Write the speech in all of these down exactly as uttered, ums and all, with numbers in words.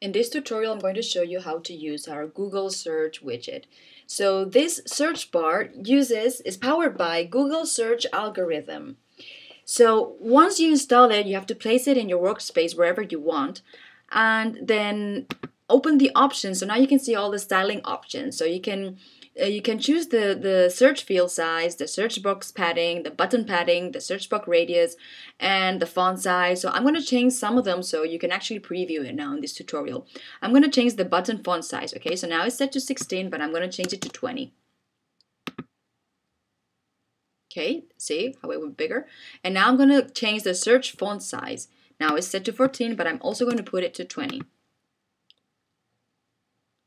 In this tutorial, I'm going to show you how to use our Google Search widget. So this search bar uses is powered by Google Search algorithm. So once you install it, you have to place it in your workspace wherever you want, and then open the options. So now you can see all the styling options. So you can uh, you can choose the the search field size, the search box padding, the button padding, the search box radius, and the font size. So I'm going to change some of them so you can actually preview it now in this tutorial. I'm going to change the button font size. Okay, so now it's set to sixteen, but I'm going to change it to twenty. Okay, see how it went bigger. And now I'm going to change the search font size. Now it's set to fourteen, but I'm also going to put it to twenty.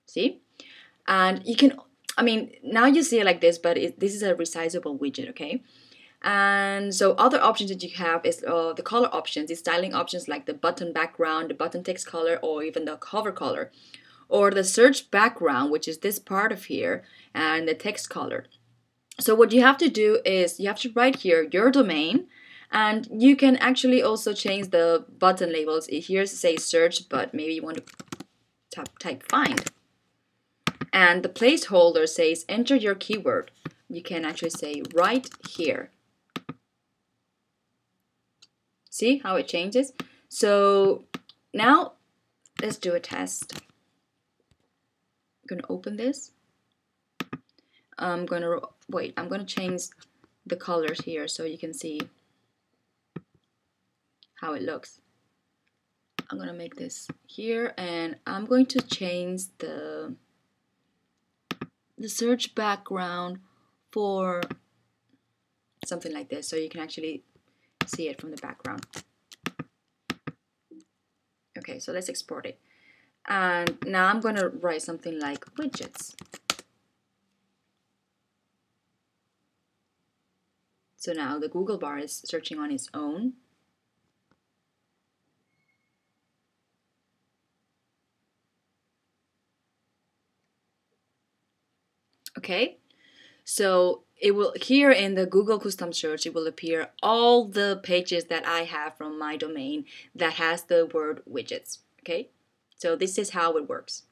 See? And you can, I mean, now you see it like this, but it, this is a resizable widget, okay? And so other options that you have is uh, the color options, the styling options like the button background, the button text color, or even the cover color, or the search background, which is this part of here, and the text color. So what you have to do is you have to write here your domain, and you can actually also change the button labels. Here say search, but maybe you want to tap, type find. And the placeholder says enter your keyword. You can actually say right here. See how it changes? So now let's do a test. I'm going to open this. I'm going to wait, I'm going to change the colors here so you can see how it looks. I'm going to make this here, and I'm going to change the the search background for something like this so you can actually see it from the background. Okay, so let's export it. And now I'm going to write something like widgets. So now the Google bar is searching on its own. Okay, so it will, here in the Google Custom Search, it will appear all the pages that I have from my domain that has the word widgets. Okay, so this is how it works.